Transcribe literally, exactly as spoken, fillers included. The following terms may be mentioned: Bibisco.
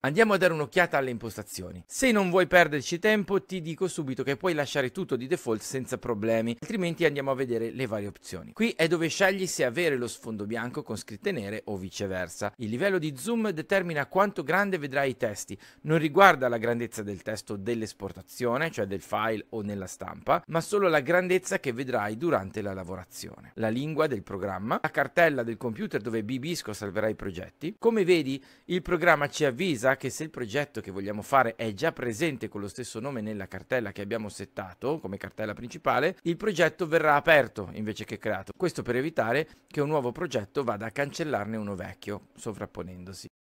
Andiamo a dare un'occhiata alle impostazioni. Se non vuoi perderci tempo, ti dico subito che puoi lasciare tutto di default senza problemi, altrimenti andiamo a vedere le varie opzioni. Qui è dove scegli se avere lo sfondo bianco con scritte nere o viceversa. Il livello di zoom determina quanto grande vedrai i testi, non riguarda la grandezza del testo dell'esportazione, cioè del file o nella stampa, ma solo la grandezza che vedrai durante la lavorazione, la lingua del programma, la cartella del computer dove Bibisco salverà i progetti. Come vedi, il programma ci avvisa che se il progetto che vogliamo fare è già presente con lo stesso nome nella cartella che abbiamo settato come cartella principale, il progetto verrà aperto invece che creato, questo per evitare che un nuovo progetto vada a cancellarne uno vecchio sovrapponendosi.